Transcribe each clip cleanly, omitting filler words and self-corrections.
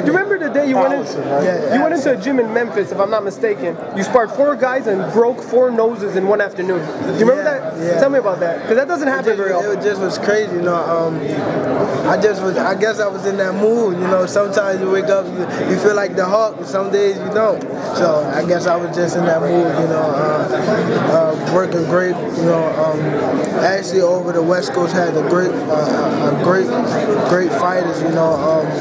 Do you remember the day you went into a gym in Memphis, if I'm not mistaken? You sparred 4 guys and broke 4 noses in one afternoon. Do you remember that? Yeah. Tell me about that, because that doesn't happen very often. It just was crazy, you know. I guess I was in that mood, you know. Sometimes you wake up, you feel like the Hulk, and some days you don't. So I guess I was just in that mood, you know. Working great, you know. Actually, over the West Coast had a great, great fighters, you know.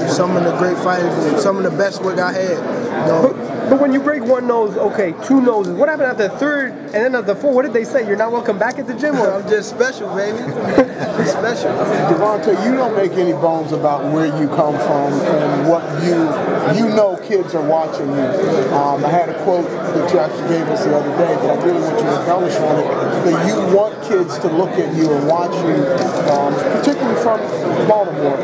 Some of the great fighters, some of the best work I had, you know. But when you break 1 nose, okay, 2 noses, what happened after the 3rd and then after the 4th? What did they say? You're not welcome back at the gym? Or? I'm just special, baby. I'm special. Devonta, you don't make any bones about where you come from and what you know kids are watching you. I had a quote that you actually gave us the other day that I really want you to embellish on it, that you want kids to look at you and watch you, particularly from Baltimore.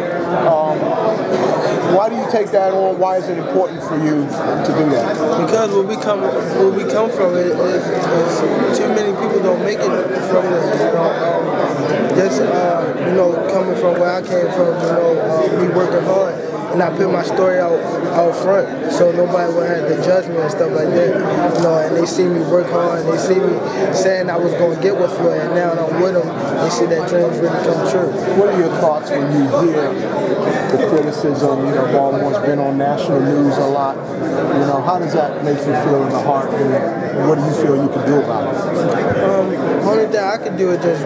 Why do you take that on? Why is it important for you to do that? Because where we come from, it's too many people don't make it from there. You know, just you know, coming from where I came from, you know, we working hard, and I put my story out front, so nobody would have to judge me and stuff like that. You know, and they see me work hard, and they see me saying I was gonna get with Floyd, and now I'm with them. They see that dreams really come true. What are your thoughts when you hear the criticism? You know, Baltimore's been on national news a lot. You know, how does that make you feel in the heart, and what do you feel you can do about it? The only thing I can do is just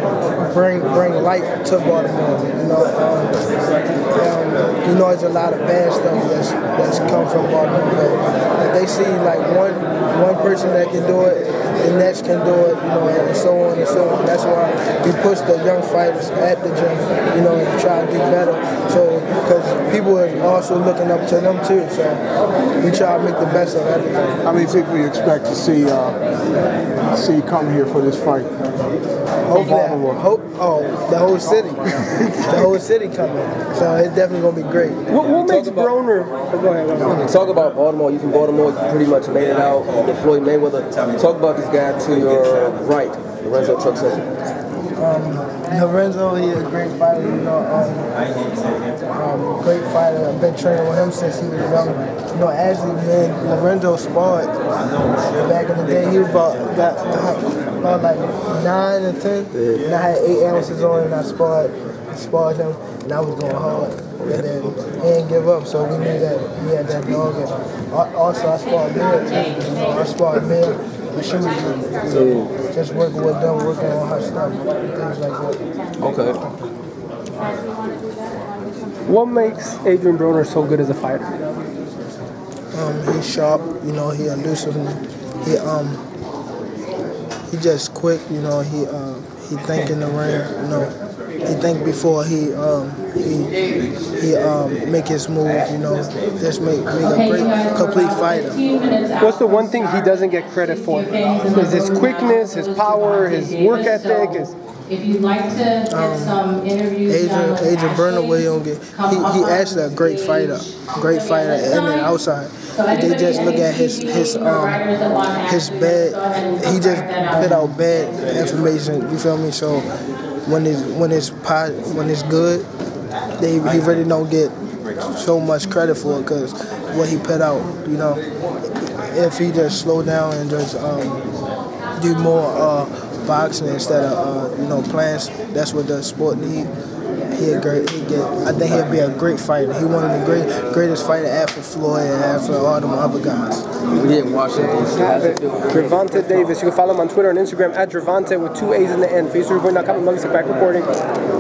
bring light to Baltimore. You know, you know, there's a lot of bad stuff that's come from Baltimore. But if they see like one person that can do it, the next can do it. You know, and so on and so on. That's why we push the young fighters at the gym. You know, and try to do better. So because people are also looking up to them too. So we try to make the best of everything. How many people you expect to see come here for this fight? The whole city. The whole city coming. So it's definitely going to be great. What makes Broner... Talk about Baltimore. You from Baltimore, you pretty much made it out. Floyd Mayweather. Talk about this guy to your right, Lorenzo Trucksett. Lorenzo, he's a great fighter, you know, great fighter. I've been training with him since he was young. You know, actually, man, Lorenzo sparred back in the day. He was about like 9 or 10, and I had 8 ounces on, and I sparred him, and I was going hard. And then he didn't give up, so we knew that we had that dog. And also, I sparred Mia, you know, but she was just working with them, working on her stuff, things like that. Okay. What makes Adrien Broner so good as a fighter? He's sharp, you know, he elusive. He just quick, you know, he think in the ring, you know. He think before he make his move, you know, just make a great, complete fighter. What's the one thing he doesn't get credit for? Is his quickness, his power, his work ethic, his... If you'd like to get some interviews, Agent Bernard Williams, he's actually a great fighter, in and outside. They just look at his bad. He just put out bad information. You feel me? So when it's good, he really don't get so much credit for it, because what he put out, you know, if he just slow down and just do more boxing instead of you know, playing, that's what the sport needs. I think he'd be a great fighter. He one of the greatest fighter after Floyd and after all them other guys. We didn't watch it. Dravante Davis. You can follow him on Twitter and Instagram @Dravante with 2 A's in the end. Facebook.com/backrecording.